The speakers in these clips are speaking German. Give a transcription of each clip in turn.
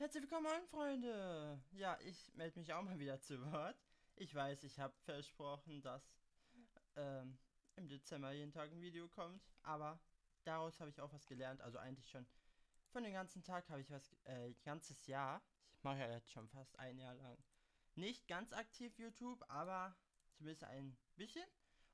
Herzlich willkommen, meine Freunde! Ja, ich melde mich auch mal wieder zu Wort. Ich weiß, ich habe versprochen, dass im Dezember jeden Tag ein Video kommt, aber daraus habe ich auch was gelernt, also eigentlich schon von dem ganzen Tag habe ich was, ganzes Jahr, ich mache ja jetzt schon fast ein Jahr lang, nicht ganz aktiv YouTube, aber zumindest ein bisschen.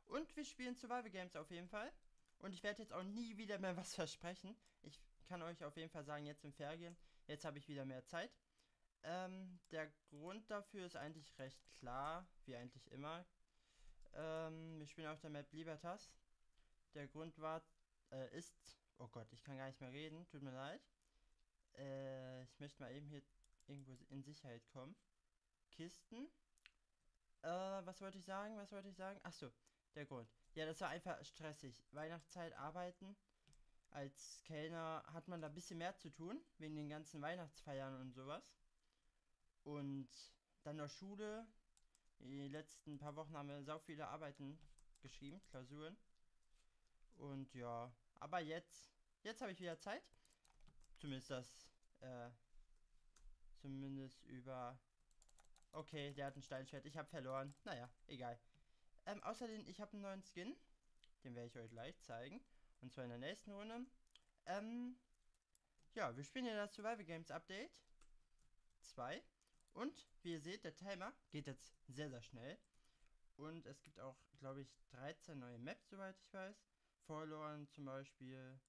Und wir spielen Survival Games auf jeden Fall. Und ich werde jetzt auch nie wieder mehr was versprechen. Ich kann euch auf jeden Fall sagen, jetzt im Ferien, jetzt habe ich wieder mehr Zeit. Der Grund dafür ist eigentlich recht klar, wie eigentlich immer. Wir spielen auf der Map Libertas. Der Grund war, ist... Oh Gott, ich kann gar nicht mehr reden, tut mir leid. Ich möchte mal eben hier irgendwo in Sicherheit kommen. Kisten. Was wollte ich sagen? Achso, der Grund. Ja, das war einfach stressig. Weihnachtszeit arbeiten. Als Kellner hat man da ein bisschen mehr zu tun, wegen den ganzen Weihnachtsfeiern und sowas. Und dann noch Schule. Die letzten paar Wochen haben wir so viele Arbeiten geschrieben, Klausuren. Und ja, aber jetzt habe ich wieder Zeit. Zumindest über... Okay, der hat ein Steinschwert, ich habe verloren. Naja, egal. Außerdem, ich habe einen neuen Skin. Den werde ich euch gleich zeigen. Und zwar in der nächsten Runde. Ja, wir spielen ja das Survival Games Update 2. Und, wie ihr seht, der Timer geht jetzt sehr, sehr schnell. Und es gibt auch, glaube ich, 13 neue Maps, soweit ich weiß. Falloren zum Beispiel.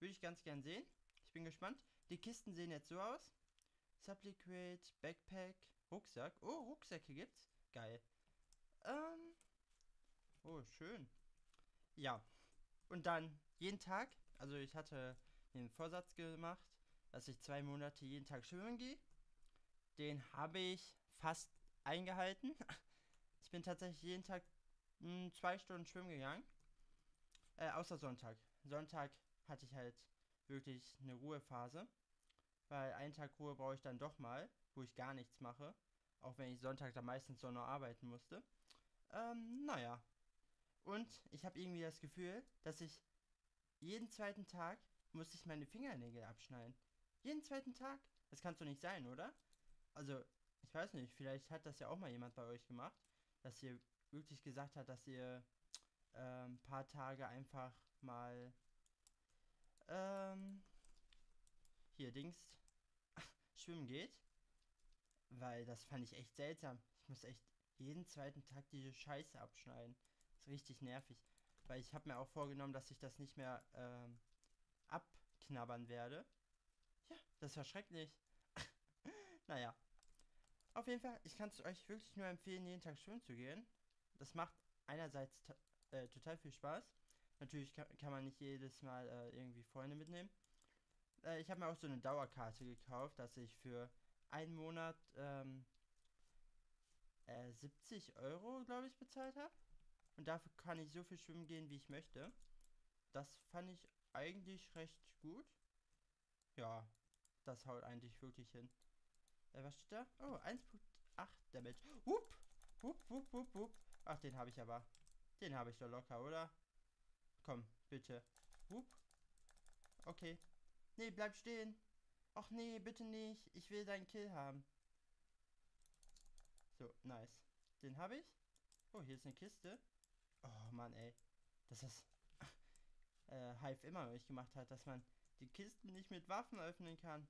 Würde ich ganz gern sehen. Ich bin gespannt. Die Kisten sehen jetzt so aus. Supply Crate, Backpack, Rucksack. Oh, Rucksäcke gibt's. Geil. Oh, schön. Ja. Und dann jeden Tag. Also ich hatte den Vorsatz gemacht, dass ich 2 Monate jeden Tag schwimmen gehe. Den habe ich fast eingehalten. Ich bin tatsächlich jeden Tag 2 Stunden schwimmen gegangen. Außer Sonntag. Sonntag hatte ich halt wirklich eine Ruhephase. Weil einen Tag Ruhe brauche ich dann doch mal, wo ich gar nichts mache. Auch wenn ich Sonntag dann meistens so noch arbeiten musste. Naja. Und ich habe irgendwie das Gefühl, dass ich jeden zweiten Tag muss ich meine Fingernägel abschneiden. Jeden zweiten Tag? Das kann's doch nicht sein, oder? Also, ich weiß nicht, vielleicht hat das ja auch mal jemand bei euch gemacht, dass ihr wirklich gesagt habt, dass ihr ein paar Tage einfach mal hier Dings schwimmen geht, weil das fand ich echt seltsam. Ich muss echt jeden zweiten Tag diese Scheiße abschneiden. Ist richtig nervig, weil ich habe mir auch vorgenommen, dass ich das nicht mehr abknabbern werde. Ja, das war schrecklich. Naja, auf jeden Fall, ich kann es euch wirklich nur empfehlen, jeden Tag schwimmen zu gehen. Das macht einerseits total viel Spaß. Natürlich kann man nicht jedes Mal irgendwie Freunde mitnehmen. Ich habe mir auch so eine Dauerkarte gekauft, dass ich für einen Monat 70 €, glaube ich, bezahlt habe. Und dafür kann ich so viel schwimmen gehen, wie ich möchte. Das fand ich eigentlich recht gut. Ja, das haut eigentlich wirklich hin. Was steht da? Oh, 1,8 Damage. Hup, hup, hup, hup, hup. Ach, den habe ich aber. Den habe ich doch locker, oder? Komm, bitte. Hup. Okay. Nee, bleib stehen. Och nee, bitte nicht. Ich will deinen Kill haben. So, nice. Den habe ich. Oh, hier ist eine Kiste. Oh Mann, ey. Dass das Hive immer euch gemacht hat, dass man die Kisten nicht mit Waffen öffnen kann.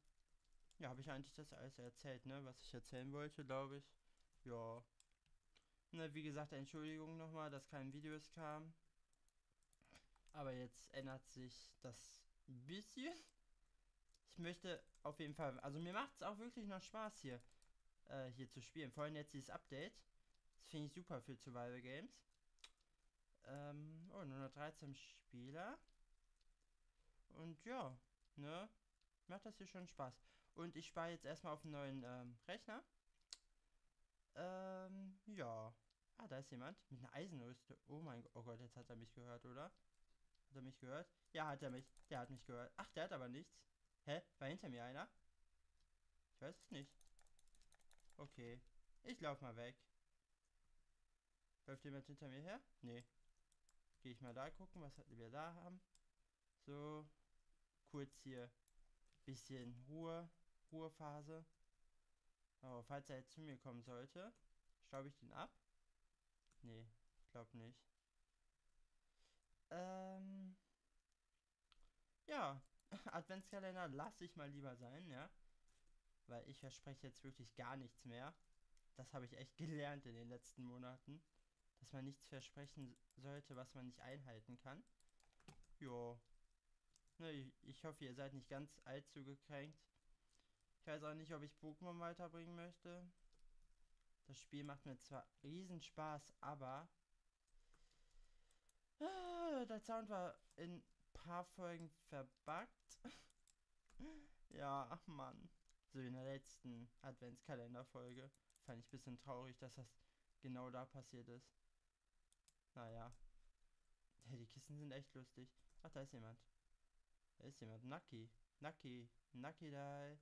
Ja, habe ich eigentlich das alles erzählt, ne? Was ich erzählen wollte, glaube ich. Ja. Ne, wie gesagt, Entschuldigung nochmal, dass kein Videos kam. Aber jetzt ändert sich das ein bisschen. Ich möchte auf jeden Fall... Also mir macht es auch wirklich noch Spaß hier. Hier zu spielen. Vor allem jetzt dieses Update. Das finde ich super für Survival Games. Oh, nur noch 13 Spieler. Und ja, ne? Macht das hier schon Spaß. Und ich spare jetzt erstmal auf einen neuen Rechner. Ja. Ah, da ist jemand mit einer Eisenrüste. Oh mein Gott. Oh Gott, jetzt hat er mich gehört, oder? Hat er mich gehört? Ja, hat er mich. Der hat mich gehört. Ach, der hat aber nichts. Hä? War hinter mir einer? Ich weiß es nicht. Okay. Ich laufe mal weg. Läuft jemand hinter mir her? Nee. Gehe ich mal da gucken, was wir da haben. So. Kurz hier. Bisschen Ruhe. Ruhephase. Aber falls er jetzt zu mir kommen sollte, staube ich den ab? Nee, ich glaube nicht. Ja, Adventskalender lasse ich mal lieber sein, ja. Weil ich verspreche jetzt wirklich gar nichts mehr. Das habe ich echt gelernt in den letzten Monaten. Dass man nichts versprechen sollte, was man nicht einhalten kann. Jo. Ne, ich hoffe, ihr seid nicht ganz allzu gekränkt. Ich weiß auch nicht, ob ich Pokémon weiterbringen möchte. Das Spiel macht mir zwar riesen Spaß, aber... der Sound war in ein paar Folgen verbuggt. Ja, Mann. So in der letzten Adventskalenderfolge. Fand ich ein bisschen traurig, dass das genau da passiert ist. Naja. Hey, die Kisten sind echt lustig. Ach, da ist jemand. Da ist jemand. Naki. Naki. Naki dai.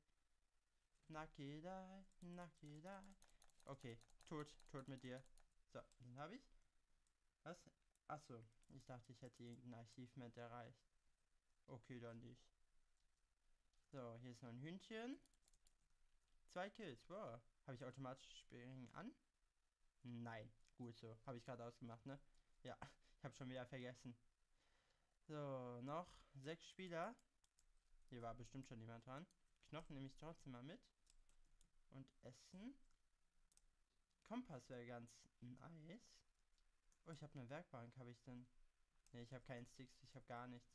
Naki dai. Naki dai. Okay. Tot. Tot mit dir. So, den habe ich. Was? Achso. Ich dachte, ich hätte irgendein Archiv mit erreicht. Okay, dann nicht. So, hier ist noch ein Hühnchen. 2 Kills. Wow. Habe ich automatisch Springen an? Nein. Gut so. Habe ich gerade ausgemacht, ne? Ja. Ich habe schon wieder vergessen. So, noch 6 Spieler. Hier war bestimmt schon jemand dran. Knochen nehme ich trotzdem mal mit. Und Essen. Kompass wäre ganz nice. Oh, ich habe eine Werkbank, habe ich denn? Ne, ich habe keinen Sticks, ich habe gar nichts.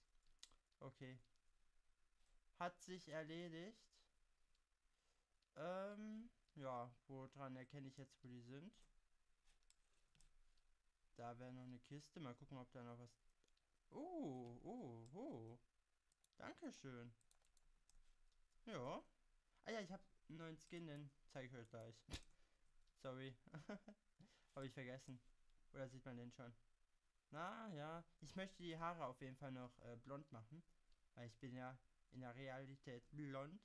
Okay. Hat sich erledigt. Ja, woran erkenne ich jetzt, wo die sind? Da wäre noch eine Kiste. Mal gucken, ob da noch was... Oh. Dankeschön. Ja. Ah ja, ich habe einen neuen Skin, den zeige ich euch gleich. Sorry. Habe ich vergessen. Oder sieht man den schon? Na ja, ich möchte die Haare auf jeden Fall noch blond machen. Weil ich bin ja in der Realität blond.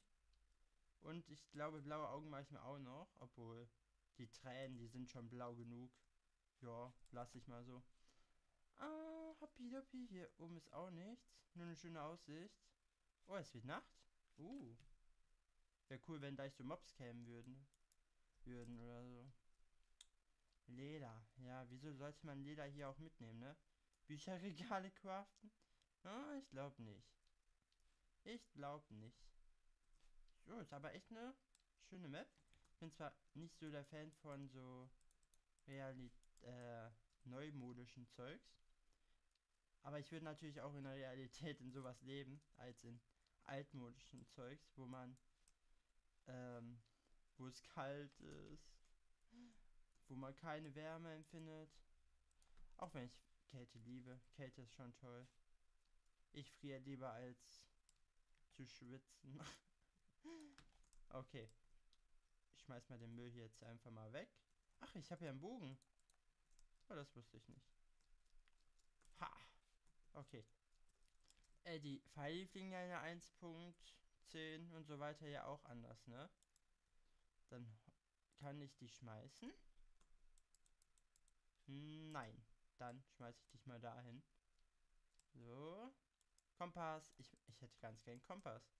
Und ich glaube, blaue Augen mache ich mir auch noch. Obwohl, die Tränen, die sind schon blau genug. Ja, lass ich mal so. Ah, happy, happy. Hier oben ist auch nichts. Nur eine schöne Aussicht. Oh, es wird Nacht. Wäre cool, wenn gleich so Mobs kämen würden. Oder so. Leder. Ja, wieso sollte man Leder hier auch mitnehmen, ne? Bücherregale craften? Ah, ich glaube nicht. So, ist aber echt eine schöne Map. Ich bin zwar nicht so der Fan von so neumodischen Zeugs. Aber ich würde natürlich auch in der Realität in sowas leben, als in altmodischen Zeugs, wo man, wo es kalt ist, wo man keine Wärme empfindet. Auch wenn ich Kälte liebe. Kälte ist schon toll. Ich friere lieber als zu schwitzen. Okay. Ich schmeiß mal den Müll hier jetzt einfach mal weg. Ach, ich habe ja einen Bogen. Oh, das wusste ich nicht. Ha! Okay. Die Pfeile fliegen ja in der 1.10 und so weiter ja auch anders, ne? Dann kann ich die schmeißen. Nein. Dann schmeiße ich dich mal dahin. So. Kompass. Ich hätte ganz gern Kompass.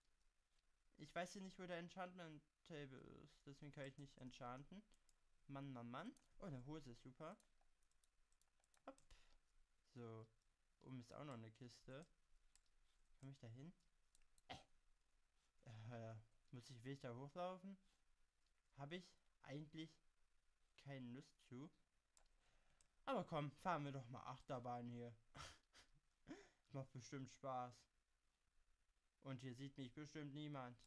Ich weiß hier nicht, wo der Enchantment Table ist. Deswegen kann ich nicht enchanten. Mann, Mann, Mann. Oh, eine Hose ist super. Hopp. So. Oben ist auch noch eine Kiste. Komm ich da hin? Will ich da hochlaufen? Habe ich eigentlich keine Lust zu. Aber komm, fahren wir doch mal Achterbahn hier. Das macht bestimmt Spaß. Und hier sieht mich bestimmt niemand.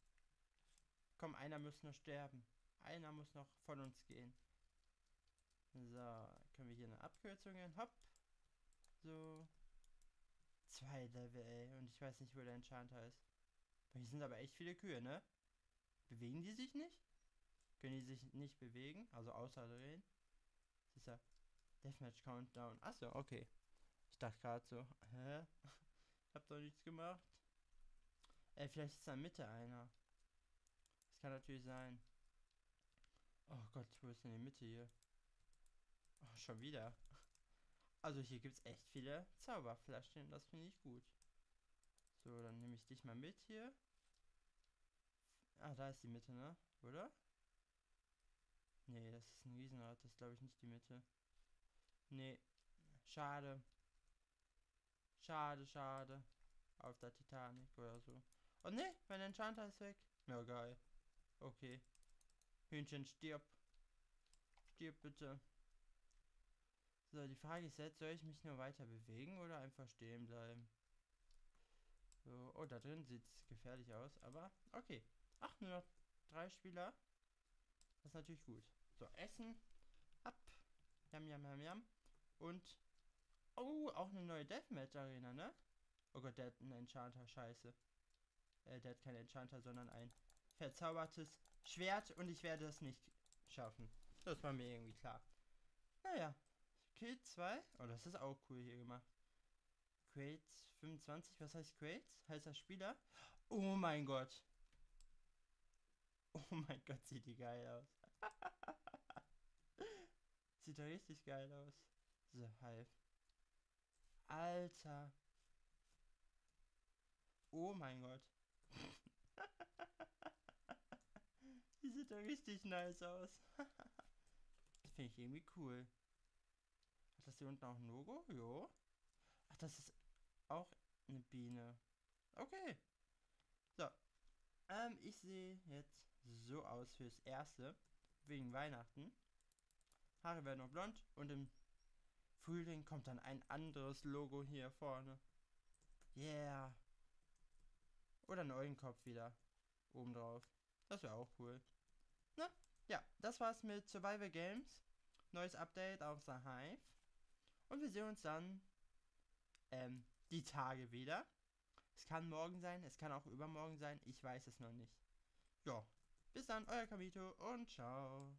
Komm, einer muss noch sterben. Einer muss noch von uns gehen. So, können wir hier eine Abkürzung gehen? Hopp. So. 2 Level, ey. Und ich weiß nicht, wo der Enchanter ist. Hier sind aber echt viele Kühe, ne? Bewegen die sich nicht? Können die sich nicht bewegen? Also außer drehen. Das ist ja Deathmatch Countdown. Achso, okay. Ich dachte gerade so. Hä? Hab doch nichts gemacht. Ey, vielleicht ist da in der Mitte einer. Das kann natürlich sein. Oh Gott, wo ist denn die Mitte hier? Oh, schon wieder. Also hier gibt es echt viele Zauberflaschen. Das finde ich gut. So, dann nehme ich dich mal mit hier. Ah, da ist die Mitte, ne? Oder? Nee, das ist ein Riesenrad. Das ist, glaube ich, nicht die Mitte. Nee. Schade. Schade, schade. Auf der Titanic oder so. Oh, ne? Mein Enchanter ist weg. Ja, geil. Okay. Hühnchen, stirb. Stirb bitte. So, die Frage ist jetzt, soll ich mich nur weiter bewegen oder einfach stehen bleiben? So, oh, da drin sieht es gefährlich aus, aber okay. Ach, nur noch 3 Spieler. Das ist natürlich gut. So, Essen. Ab. Jam, jam, jam, jam. Und, oh, auch eine neue Deathmatch-Arena, ne? Oh Gott, der hat einen Enchanter, scheiße. Der hat keinen Enchanter, sondern ein verzaubertes Schwert und ich werde es nicht schaffen. Das war mir irgendwie klar. Naja. Crate 2. Oh, das ist auch cool hier gemacht. Crate 25. Was heißt Crate? Heißt das Spieler? Oh mein Gott. Oh mein Gott, sieht die geil aus. Sieht doch richtig geil aus. The Hive. Alter. Oh mein Gott. Die sieht doch richtig nice aus. Das finde ich irgendwie cool. Hat das hier unten auch ein Logo? Jo. Ach, das ist auch eine Biene. Okay. So. Ich sehe jetzt so aus fürs Erste. Wegen Weihnachten. Haare werden noch blond. Und im Frühling kommt dann ein anderes Logo hier vorne. Yeah. Oder einen Eulenkopf wieder. Oben drauf. Das wäre auch cool. Na, ja. Das war's mit Survival Games. Neues Update auf The Hive. Und wir sehen uns dann die Tage wieder. Es kann morgen sein, es kann auch übermorgen sein. Ich weiß es noch nicht. Ja, bis dann, euer Kamito und ciao.